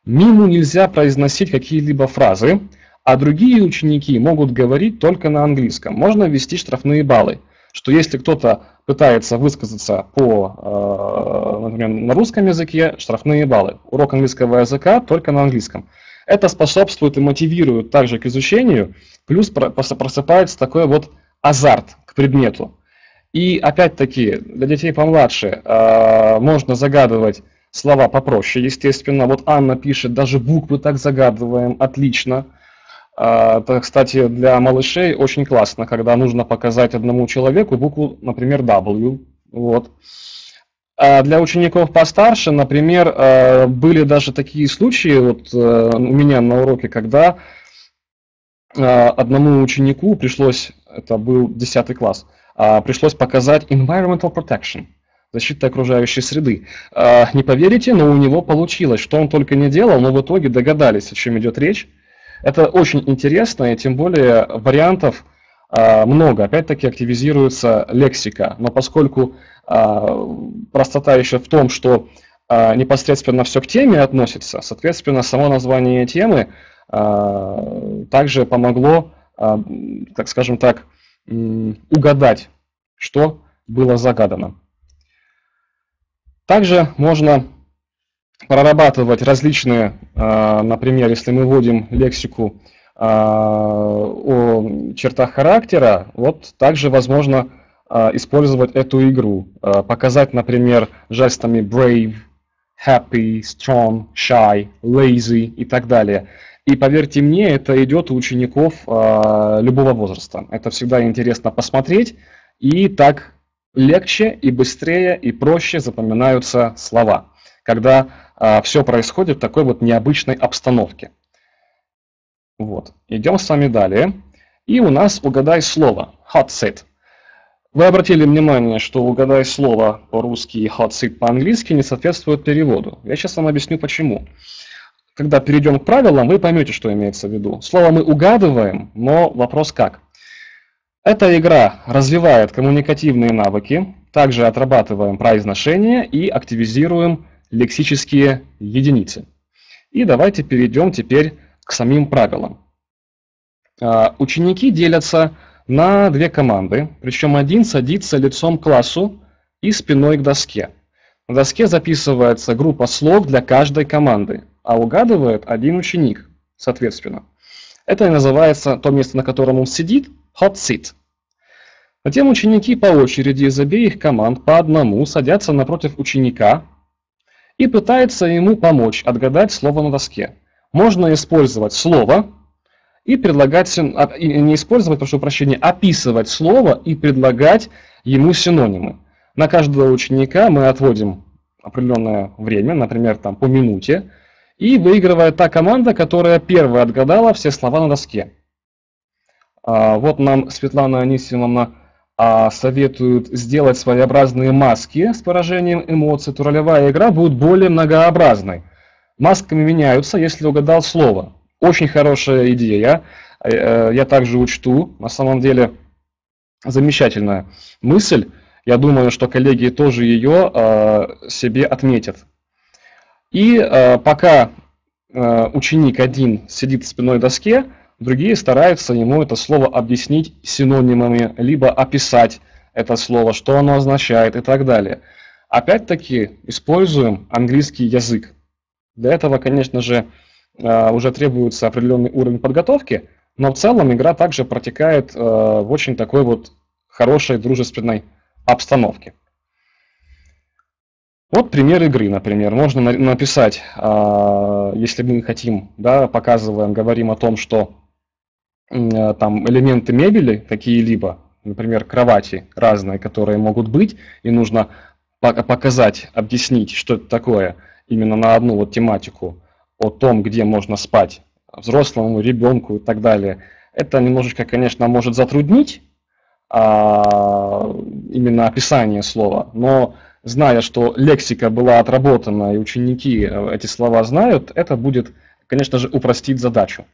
Мимо нельзя произносить какие-либо фразы, а другие ученики могут говорить только на английском. Можно ввести штрафные баллы, что если кто-то пытается высказаться по, например, на русском языке, штрафные баллы. Урок английского языка только на английском. Это способствует и мотивирует также к изучению, плюс просыпается такой вот азарт к предмету. И опять-таки для детей помладше можно загадывать слова попроще, естественно. Вот Анна пишет, даже буквы так загадываем, отлично. Это, кстати, для малышей очень классно, когда нужно показать одному человеку букву, например, W. Вот. А для учеников постарше, например, были даже такие случаи вот, у меня на уроке, когда одному ученику пришлось, это был 10 класс, пришлось показать environmental protection, защита окружающей среды. Не поверите, но у него получилось, что он только не делал, но в итоге догадались, о чем идет речь. Это очень интересно, и тем более вариантов много. Опять-таки активизируется лексика. Но поскольку простота еще в том, что непосредственно все к теме относится, соответственно, само название темы также помогло, так скажем так, угадать, что было загадано. Также можно прорабатывать различные, например, если мы вводим лексику о чертах характера, вот также возможно использовать эту игру. Показать, например, жестами brave, happy, strong, shy, lazy и так далее. И поверьте мне, это идет у учеников любого возраста. Это всегда интересно посмотреть, и так легче, и быстрее, и проще запоминаются слова, когда все происходит в такой вот необычной обстановке. Вот. Идем с вами далее. И у нас «Угадай слово» – «Hot seat». Вы обратили внимание, что «Угадай слово» по-русски и «Hot seat» по-английски не соответствуют переводу. Я сейчас вам объясню, почему. Когда перейдем к правилам, вы поймете, что имеется в виду. Слово мы угадываем, но вопрос как. Эта игра развивает коммуникативные навыки, также отрабатываем произношение и активизируем лексические единицы. И давайте перейдем теперь к самим правилам. Ученики делятся на две команды, причем один садится лицом к классу и спиной к доске. На доске записывается группа слов для каждой команды, а угадывает один ученик, соответственно. Это и называется то место, на котором он сидит, hot seat. Затем ученики по очереди из обеих команд по одному садятся напротив ученика, и пытается ему помочь отгадать слово на доске. Можно использовать слово и предлагать, не использовать, прошу прощения, описывать слово и предлагать ему синонимы. На каждого ученика мы отводим определенное время, например, там, по минуте, и выигрывает та команда, которая первая отгадала все слова на доске. Вот нам Светлана Анисимовна советует сделать своеобразные маски с выражением эмоций, то ролевая игра будет более многообразной. Масками меняются, если угадал слово. Очень хорошая идея. Я также учту. На самом деле замечательная мысль. Я думаю, что коллеги тоже ее себе отметят. И пока ученик один сидит спиной к доске, другие стараются ему это слово объяснить синонимами, либо описать это слово, что оно означает и так далее. Опять-таки используем английский язык. Для этого, конечно же, уже требуется определенный уровень подготовки, но в целом игра также протекает в очень такой вот хорошей, дружественной обстановке. Вот пример игры, например. Можно написать, если мы хотим, да, показываем, говорим о том, что там элементы мебели какие-либо, например, кровати разные, которые могут быть, и нужно показать, объяснить, что это такое, именно на одну вот тематику, о том, где можно спать взрослому, ребенку и так далее. Это немножечко, конечно, может затруднить именно описание слова, но зная, что лексика была отработана и ученики эти слова знают, это будет, конечно же, упростить задачу.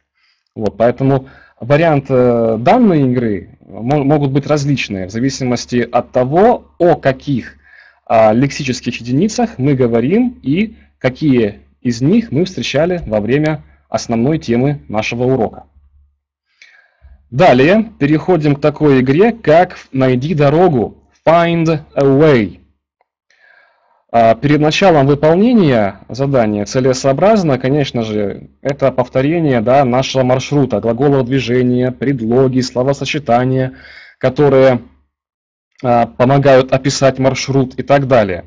Вот, поэтому варианты данной игры могут быть различные в зависимости от того, о каких лексических единицах мы говорим и какие из них мы встречали во время основной темы нашего урока. Далее переходим к такой игре, как «Найди дорогу» «Find a way». Перед началом выполнения задания целесообразно, конечно же, это повторение, да, нашего маршрута, глаголов движения, предлоги, словосочетания, которые помогают описать маршрут и так далее.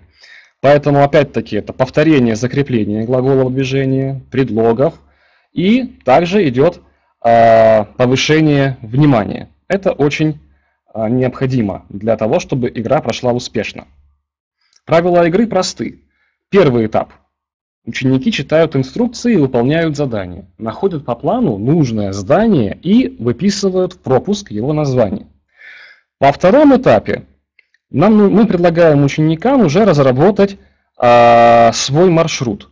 Поэтому, опять-таки, это повторение, закрепление глаголов движения, предлогов, и также идет повышение внимания. Это очень необходимо для того, чтобы игра прошла успешно. Правила игры просты. Первый этап. Ученики читают инструкции и выполняют задание. Находят по плану нужное здание и выписывают в пропуск его название. Во втором этапе мы предлагаем ученикам уже разработать свой маршрут.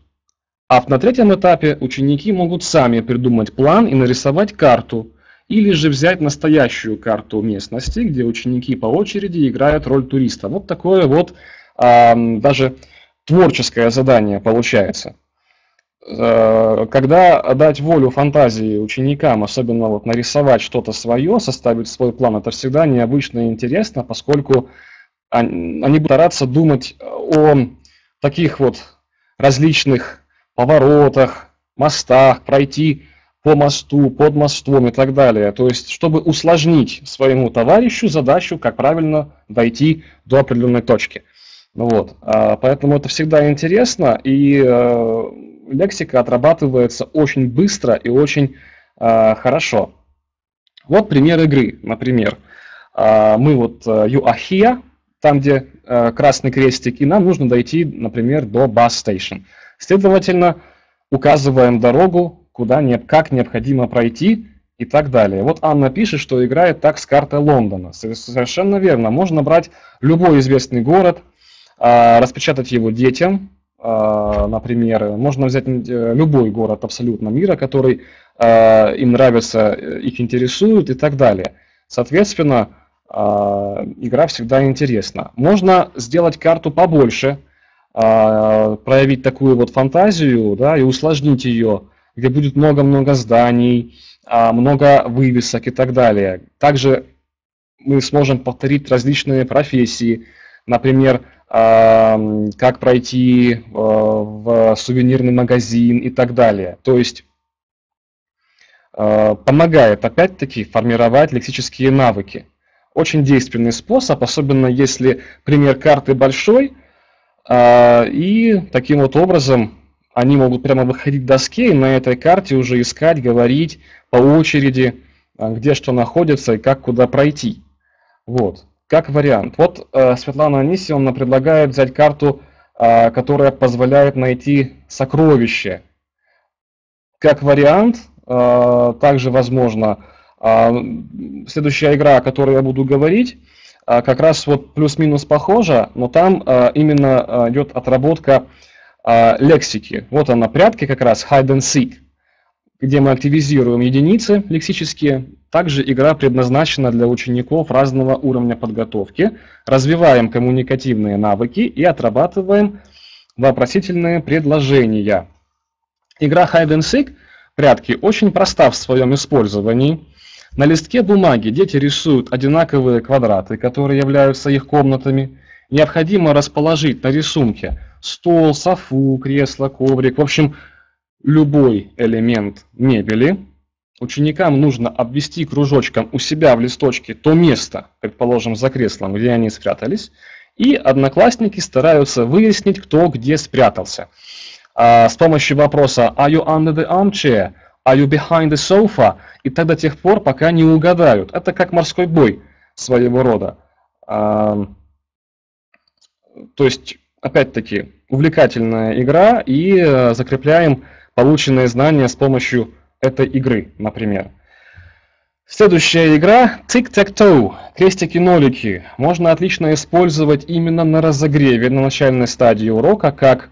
А на третьем этапе ученики могут сами придумать план и нарисовать карту, или же взять настоящую карту местности, где ученики по очереди играют роль туриста. Вот такое вот даже творческое задание получается. Когда дать волю фантазии ученикам, особенно вот нарисовать что-то свое, составить свой план, это всегда необычно и интересно, поскольку они будут стараться думать о таких вот различных поворотах, мостах, пройти по мосту, под мостом и так далее. То есть, чтобы усложнить своему товарищу задачу, как правильно дойти до определенной точки. Вот. Поэтому это всегда интересно, и лексика отрабатывается очень быстро и очень хорошо. Вот пример игры, например. Мы вот You are here, там где красный крестик, и нам нужно дойти, например, до bus station. Следовательно, указываем дорогу, куда, как необходимо пройти и так далее. Вот Анна пишет, что играет так с картой Лондона. Совершенно верно. Можно брать любой известный город, распечатать его детям, например, можно взять любой город абсолютно мира, который им нравится, их интересует и так далее. Соответственно, игра всегда интересна. Можно сделать карту побольше, проявить такую вот фантазию, да, и усложнить ее, где будет много-много зданий, много вывесок и так далее. Также мы сможем повторить различные профессии, например, как пройти в сувенирный магазин и так далее. То есть помогает, опять-таки, формировать лексические навыки. Очень действенный способ, особенно если пример карты большой, и таким вот образом они могут прямо выходить к доске и на этой карте уже искать, говорить по очереди, где что находится и как куда пройти. Вот. Как вариант. Вот Светлана Анисимовна предлагает взять карту, которая позволяет найти сокровище. Как вариант, также возможно Следующая игра, о которой я буду говорить, как раз вот плюс-минус похожа, но там именно идет отработка лексики. Вот она, прятки как раз, Hide and Seek, где мы активизируем единицы лексические. Также игра предназначена для учеников разного уровня подготовки. Развиваем коммуникативные навыки и отрабатываем вопросительные предложения. Игра Hide and Seek, прятки, очень проста в своем использовании. На листке бумаги дети рисуют одинаковые квадраты, которые являются их комнатами. Необходимо расположить на рисунке стол, софу, кресло, коврик, в общем, любой элемент мебели. Ученикам нужно обвести кружочком у себя в листочке то место, предположим, за креслом, где они спрятались, и одноклассники стараются выяснить, кто где спрятался. С помощью вопроса «Are you under the armchair?», «Are you behind the sofa?» и так до тех пор, пока не угадают. Это как морской бой своего рода. То есть, опять-таки, увлекательная игра, и закрепляем полученные знания с помощью этой игры, например. Следующая игра Tic-Tac-Toe, крестики-нолики. Можно отлично использовать именно на разогреве, на начальной стадии урока, как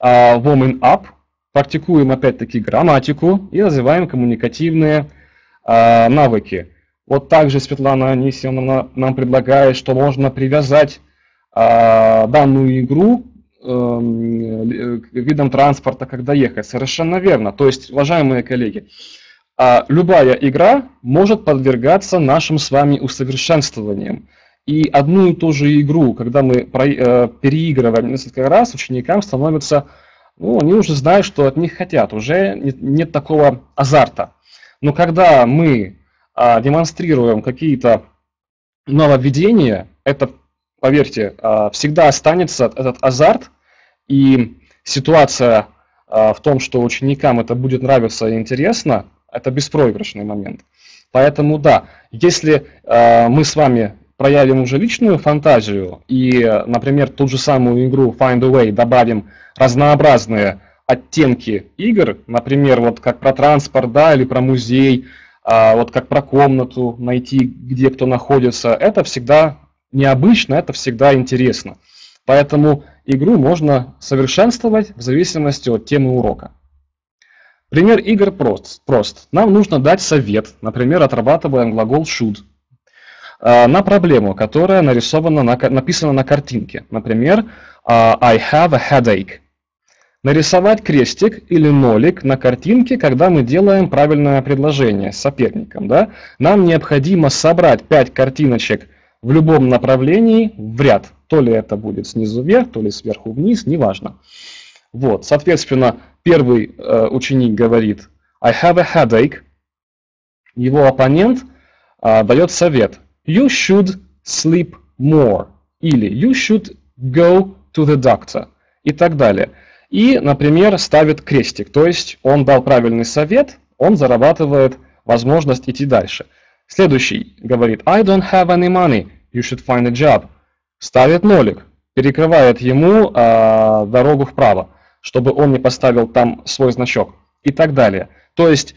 warming up. Практикуем опять-таки грамматику и развиваем коммуникативные навыки. Вот также Светлана Анисимовна нам предлагает, что можно привязать данную игру к видам транспорта, как доехать. Совершенно верно. То есть, уважаемые коллеги, любая игра может подвергаться нашим с вами усовершенствованиям. И одну и ту же игру, когда мы переигрываем несколько раз, ученикам становится, ну, они уже знают, что от них хотят, уже нет такого азарта. Но когда мы демонстрируем какие-то нововведения, это, поверьте, всегда останется этот азарт, и ситуация в том, что ученикам это будет нравиться и интересно, это беспроигрышный момент. Поэтому да, если мы с вами проявим уже личную фантазию и, например, ту же самую игру Find a way добавим разнообразные оттенки игр, например, вот как про транспорт, да, или про музей, вот как про комнату, найти, где кто находится, это всегда необычно, это всегда интересно. Поэтому игру можно совершенствовать в зависимости от темы урока. Пример игр прост. Нам нужно дать совет. Например, отрабатываем глагол should на проблему, которая написана на картинке. Например, I have a headache. Нарисовать крестик или нолик на картинке, когда мы делаем правильное предложение с соперником. Да? Нам необходимо собрать 5 картиночек в любом направлении в ряд. То ли это будет снизу вверх, то ли сверху вниз, неважно. Вот, соответственно, первый ученик говорит I have a headache. Его оппонент дает совет You should sleep more. Или You should go to the doctor. И так далее. И, например, ставит крестик. То есть он дал правильный совет, он зарабатывает возможность идти дальше. Следующий говорит I don't have any money, you should find a job. Ставит нолик, перекрывает ему дорогу вправо, чтобы он не поставил там свой значок и так далее. То есть,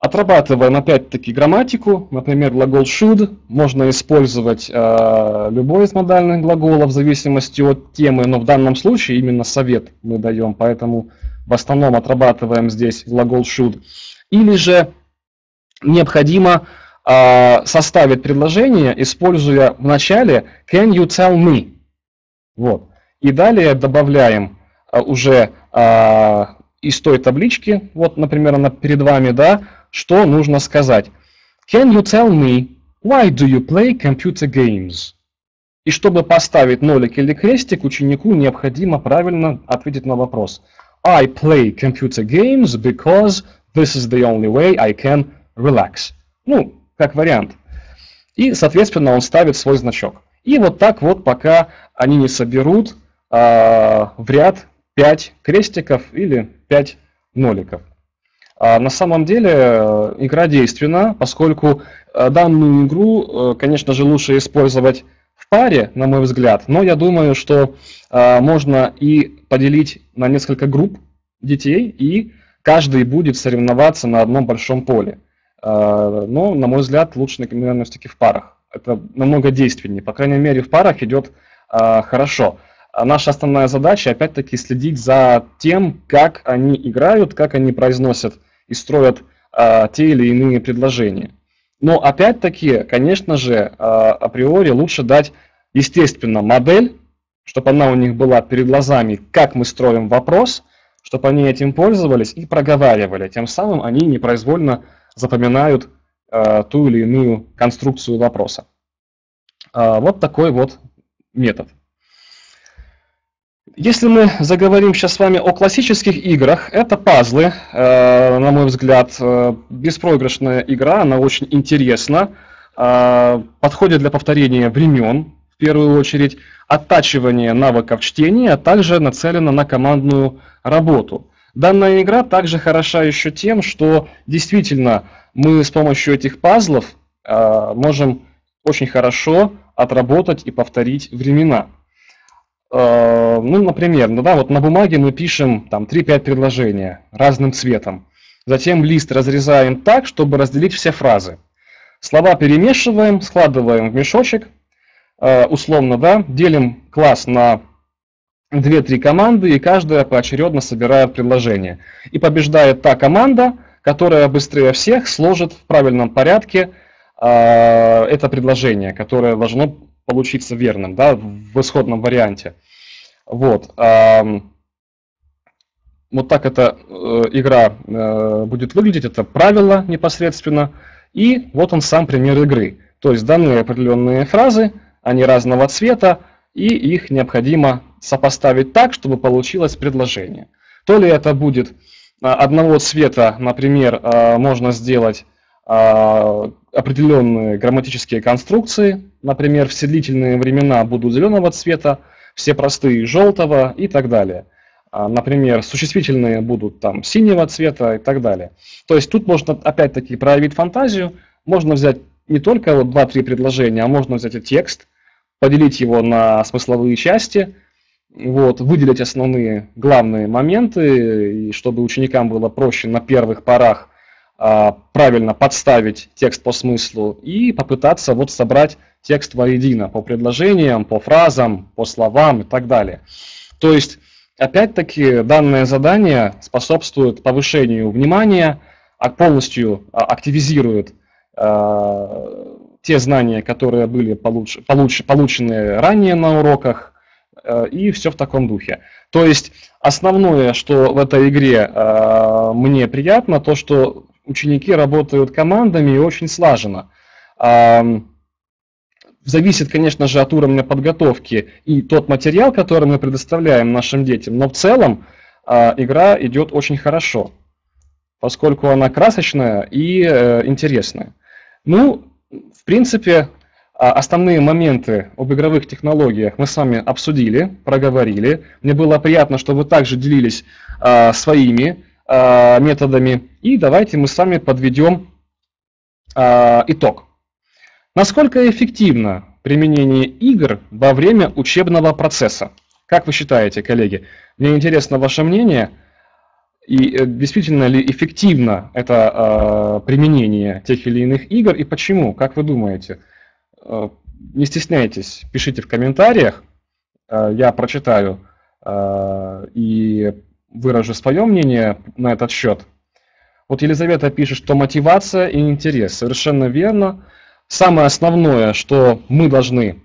отрабатываем опять-таки грамматику, например, глагол should, можно использовать любой из модальных глаголов в зависимости от темы, но в данном случае именно совет мы даем, поэтому в основном отрабатываем здесь глагол should. Или же необходимо составить предложение, используя в начале Can you tell me? Вот. И далее добавляем уже из той таблички, вот, например, она перед вами, да, что нужно сказать. Can you tell me why do you play computer games? И чтобы поставить нолик или крестик, ученику необходимо правильно ответить на вопрос. I play computer games because this is the only way I can relax. Ну, как вариант. И, соответственно, он ставит свой значок. И вот так вот, пока они не соберут в ряд 5 крестиков или 5 ноликов. На самом деле игра действенна, поскольку данную игру, конечно же, лучше использовать в паре, на мой взгляд, но я думаю, что можно и поделить на несколько групп детей, и каждый будет соревноваться на одном большом поле. Но, на мой взгляд, лучше рекомендовано все-таки в парах. Это намного действеннее. По крайней мере, в парах идет хорошо. А наша основная задача, опять-таки, следить за тем, как они играют, как они произносят и строят те или иные предложения. Но, опять-таки, конечно же, априори лучше дать, естественно, модель, чтобы она у них была перед глазами, как мы строим вопрос, чтобы они этим пользовались и проговаривали. Тем самым они непроизвольно запоминают ту или иную конструкцию вопроса. Вот такой вот метод. Если мы заговорим сейчас с вами о классических играх, это пазлы, на мой взгляд, беспроигрышная игра, она очень интересна, подходит для повторения времен, в первую очередь, оттачивание навыков чтения, а также нацелена на командную работу. Данная игра также хороша еще тем, что действительно мы с помощью этих пазлов можем очень хорошо отработать и повторить времена. Ну, например, ну, да, вот на бумаге мы пишем 3-5 предложения разным цветом. Затем лист разрезаем так, чтобы разделить все фразы. Слова перемешиваем, складываем в мешочек, условно, да, делим класс на 2-3 команды, и каждая поочередно собирает предложение. И побеждает та команда, которая быстрее всех сложит в правильном порядке это предложение, которое должно получиться верным, да, в исходном варианте. Вот, вот так эта игра будет выглядеть, это правило непосредственно. И вот он сам пример игры. То есть данные определенные фразы, они разного цвета, и их необходимо сопоставить так, чтобы получилось предложение. То ли это будет одного цвета, например, можно сделать определенные грамматические конструкции, например, все длительные времена будут зеленого цвета, все простые желтого и так далее. Например, существительные будут синего цвета и так далее. То есть тут можно опять-таки проявить фантазию, можно взять не только вот 2-3 предложения, а можно взять и текст, поделить его на смысловые части, вот, выделить основные главные моменты, и чтобы ученикам было проще на первых порах правильно подставить текст по смыслу и попытаться вот собрать текст воедино по предложениям, по фразам, по словам и так далее. То есть, опять-таки, данное задание способствует повышению внимания, полностью активизирует те знания, которые были получены ранее на уроках, и все в таком духе. То есть, основное, что в этой игре мне приятно, то, что ученики работают командами и очень слаженно. Зависит, конечно же, от уровня подготовки и тот материал, который мы предоставляем нашим детям, но в целом игра идет очень хорошо, поскольку она красочная и интересная. Ну, в принципе, основные моменты об игровых технологиях мы с вами обсудили, проговорили. Мне было приятно, что вы также делились своими методами. И давайте мы с вами подведем итог. Насколько эффективно применение игр во время учебного процесса? Как вы считаете, коллеги? Мне интересно ваше мнение. И действительно ли эффективно это применение тех или иных игр и почему? Как вы думаете? Не стесняйтесь, пишите в комментариях. Я прочитаю и выражу свое мнение на этот счет. Вот Елизавета пишет, что мотивация и интерес. Совершенно верно. Самое основное, что мы должны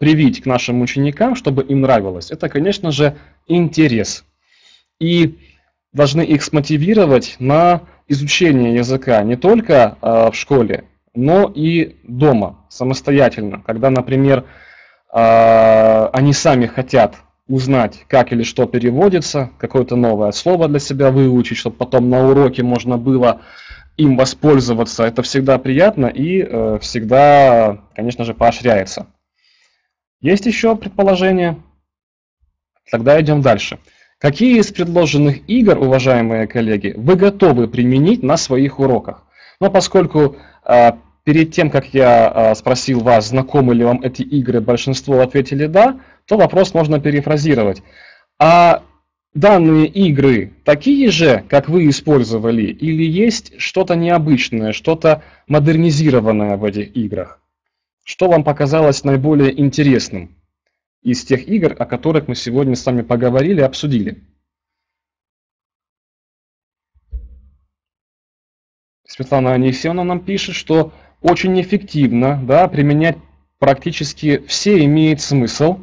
привить к нашим ученикам, чтобы им нравилось, это, конечно же, интерес. И должны их смотивировать на изучение языка не только в школе, но и дома, самостоятельно. Когда, например, они сами хотят узнать, как или что переводится, какое-то новое слово для себя выучить, чтобы потом на уроке можно было им воспользоваться. Это всегда приятно и всегда, конечно же, поощряется. Есть еще предположения? Тогда идем дальше. Какие из предложенных игр, уважаемые коллеги, вы готовы применить на своих уроках? Но поскольку перед тем, как я спросил вас, знакомы ли вам эти игры, большинство ответили «да», то вопрос можно перефразировать. А данные игры такие же, как вы использовали, или есть что-то необычное, что-то модернизированное в этих играх? Что вам показалось наиболее интересным из тех игр, о которых мы сегодня с вами поговорили, обсудили? Светлана Анисимовна нам пишет, что очень эффективно, да, применять практически все имеет смысл.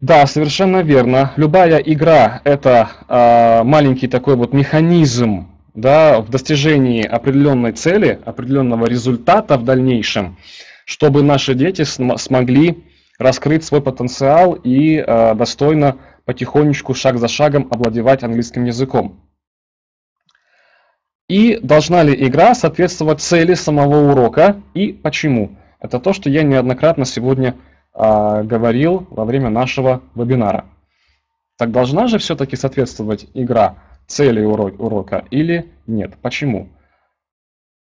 Да, совершенно верно. Любая игра – это маленький такой вот механизм, да, в достижении определенной цели, определенного результата в дальнейшем, чтобы наши дети смогли раскрыть свой потенциал и достойно потихонечку, шаг за шагом овладевать английским языком. И должна ли игра соответствовать цели самого урока и почему? Это то, что я неоднократно сегодня говорил во время нашего вебинара. Так должна же все-таки соответствовать игра цели урока или нет? Почему?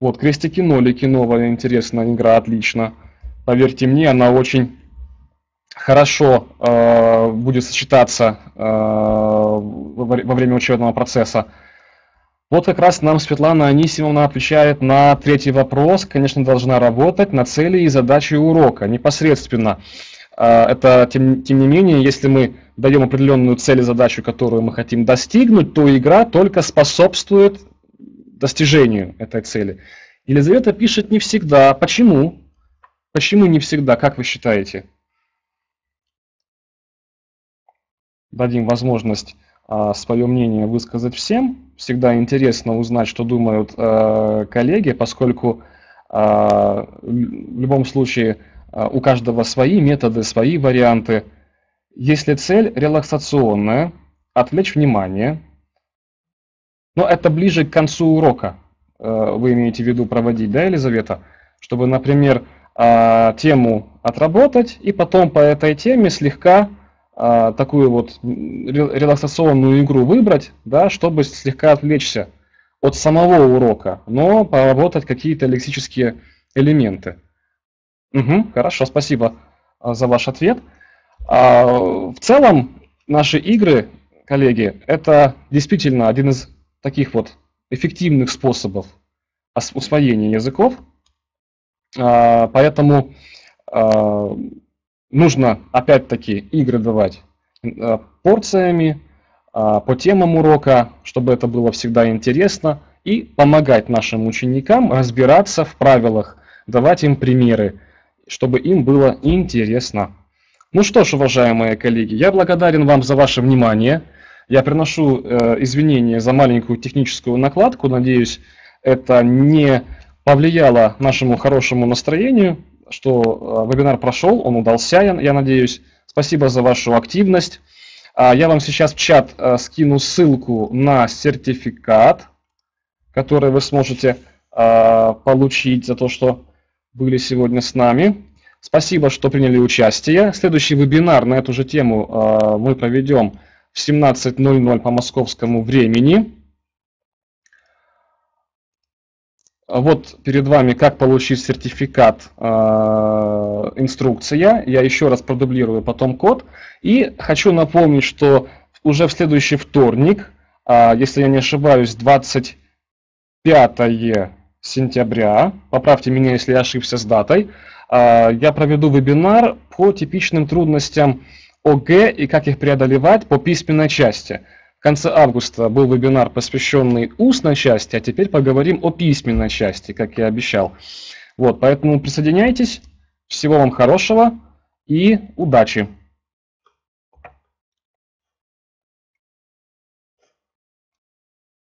Вот крестики-нолики, новая интересная игра, отлично. Поверьте мне, она очень хорошо будет сочетаться во время учебного процесса. Вот как раз нам Светлана Анисимовна отвечает на третий вопрос. Конечно, должна работать на цели и задачи урока непосредственно. Это, тем не менее, если мы даем определенную цель и задачу, которую мы хотим достигнуть, то игра только способствует достижению этой цели. Елизавета пишет: не всегда. Почему? Почему не всегда? Как вы считаете? Дадим возможность свое мнение высказать всем. Всегда интересно узнать, что думают коллеги, поскольку в любом случае у каждого свои методы, свои варианты. Если цель релаксационная, отвлечь внимание, но это ближе к концу урока, вы имеете в виду проводить, да, Елизавета? Чтобы, например, тему отработать и потом по этой теме слегка такую вот релаксационную игру выбрать, да, чтобы слегка отвлечься от самого урока, но поработать какие-то лексические элементы. Угу, хорошо, спасибо за ваш ответ. В целом наши игры, коллеги, это действительно один из таких вот эффективных способов усвоения языков, поэтому нужно, опять-таки, игры давать порциями, по темам урока, чтобы это было всегда интересно, и помогать нашим ученикам разбираться в правилах, давать им примеры, чтобы им было интересно. Ну что ж, уважаемые коллеги, я благодарен вам за ваше внимание. Я приношу извинения за маленькую техническую накладку. Надеюсь, это не повлияло нашему хорошему настроению, что вебинар прошел, он удался, я надеюсь. Спасибо за вашу активность. Я вам сейчас в чат скину ссылку на сертификат, который вы сможете получить за то, что были сегодня с нами. Спасибо, что приняли участие. Следующий вебинар на эту же тему мы проведем в 17:00 по московскому времени. Вот перед вами «Как получить сертификат» инструкция. Я еще раз продублирую потом код. И хочу напомнить, что уже в следующий вторник, если я не ошибаюсь, 25 сентября, поправьте меня, если я ошибся с датой, я проведу вебинар по типичным трудностям ОГЭ и как их преодолевать по письменной части. В конце августа был вебинар, посвященный устной части, а теперь поговорим о письменной части, как я обещал. Вот, поэтому присоединяйтесь, всего вам хорошего и удачи!